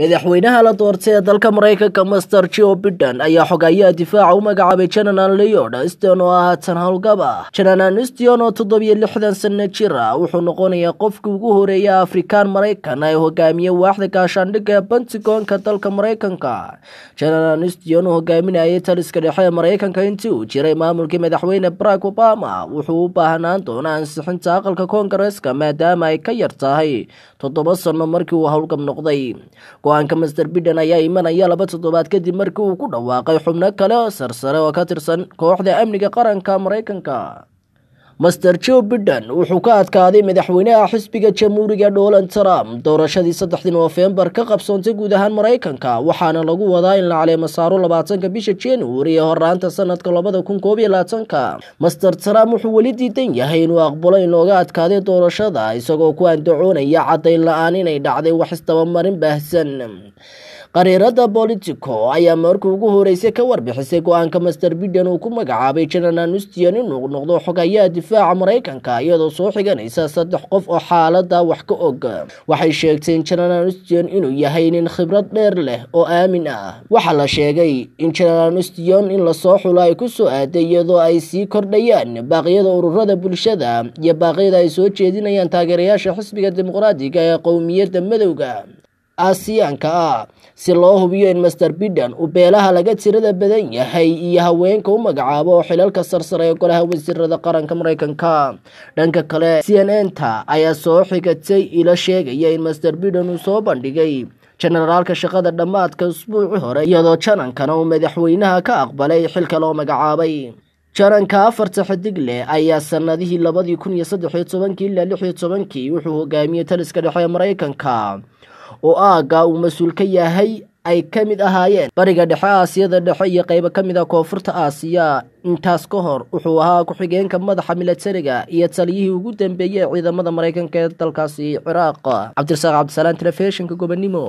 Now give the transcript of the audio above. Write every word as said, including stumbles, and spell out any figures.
madaxweynaha la doortay ee dalka Maraykanka Mister Joe Biden ayaa xogayaa difaaca u magacaabay General Lloyd Austin oo ah tan hawlgaba. General Austin oo todoba iyo lixdan sano jir ah wuxuu noqonayaa qofkii ugu horeeyay Afrikaan Maraykan ee hogaamiye waaxda gaashaandhigga ee Pentagon-ka dalka Maraykanka. General Austin oo hogaaminayay taliska dhexe ee Maraykanka intii uu jiray maamulka madaxweyne Barack Obama wuxuu u baahnaan doonaa ansixinta aqalka Congress-ka maadaama ay ka yar tahay todoba sano markii uu hawlgab noqday. Go'aanka Mister Biden ayaa imanaya laba toddobaad kadib markii uu ku dhawaaqay xubno kale oo sarsare oo ka tirsan kooxda amniga qaranka Maraykanka. Mister Joe Biden wuxuu ka adkaaday madaxweynaha xisbiga jamhuuriga Donald Trump doorashadii saddexdii Noofembar ka qabsoontay guud ahaan Maraykanka, waxaana lagu wadaa in la caleemo saaro labaatanka bisha January ee horaanta sanadka laba kun iyo koob iyo labaatanka. Mister Trump wuxuu weli diidan yahay inuu aqbalo in looga adkaaday doorashada, isagoo ku andacoonaya caddayn la'aan inay dhacday wax isdabamarin baahsan. Qariirada Politico ayaa markii ugu horeysay ka warbixisay go'aanka Mister Biden uu ku magacaabay General Austin inuu noqdo xogayaa difaaca Maraykanka iyadoo soo xiganaysa saddex qof oo xaaladda wax ka og. Waxay sheegtay in General Austin inuu yahay nin khibrad dheer leh oo aamin ah. Waxaa la sheegay in General Austin in la soo xulo ay ku soo aaday iyadoo ay sii kordhayaan baaqyada ururada bulshada iyo baaqyada ay soo jeedinayaan taageerayaasha xisbiga dimuqraadiga ee qowmiyadda madowga Aasiyaanka ah si loo hubiyo in Mister Biden uu beelaha laga tirada badan yahay iyo haweenka u magacaabo oo xilalka sarsare ee golaha wasiirada qaranka Maraykanka. Dhanka kale, C N N-ta ayaa soo xigatay ila sheegaya in Mister Biden uu soo bandhigay generaalka shaqada dhammaadka usbuucii hore iyadoo janankana uu madaxweynaha ka aqbalay xilka loo magacaabay. Jaranka afarta xidig leh ayaa sanadihii laba kun iyo saddex iyo toban ilaa lix iyo toban wuxuu hogaamiyay taliska dhexe ee Maraykanka oo aaga uu mas'uul ka yahay ay ka mid ahaayeen bariga dhexe Aasiyada dhexe iyo qayb ka mid ah koonfurta Aasiya. Intaas ka hor wuxuu ahaa ku xigeenka madaxa milatariga iyo taliyihii ugu dambeeyay ciidamada Maraykanka ee dalkaasi Ciraaq. Cabdirasaaq Cabdisalaan, telefishinka Gobanimo.